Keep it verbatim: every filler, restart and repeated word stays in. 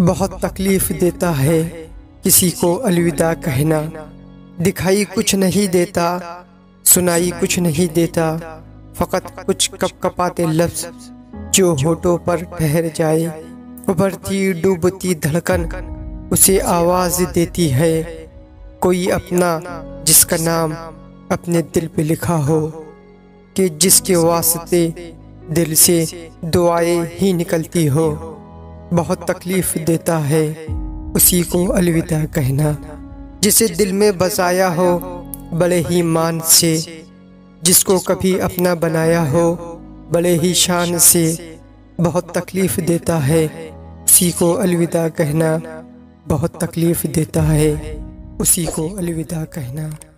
बहुत तकलीफ देता है किसी को अलविदा कहना। दिखाई कुछ नहीं देता, सुनाई कुछ नहीं देता, फ़कत कुछ कपकपाते लफ्ज़ जो होठों पर ठहर जाए। उभरती डूबती धड़कन उसे आवाज़ देती है। कोई अपना जिसका नाम अपने दिल पे लिखा हो, कि जिसके वास्ते दिल से दुआएं ही निकलती हो। बहुत तकलीफ़ देता है उसी को अलविदा कहना। जिसे दिल में बसाया हो बड़े ही मान से, जिसको कभी अपना बनाया हो बड़े ही शान से। बहुत तकलीफ़ देता है उसी को अलविदा कहना। बहुत तकलीफ़ देता है उसी को अलविदा कहना।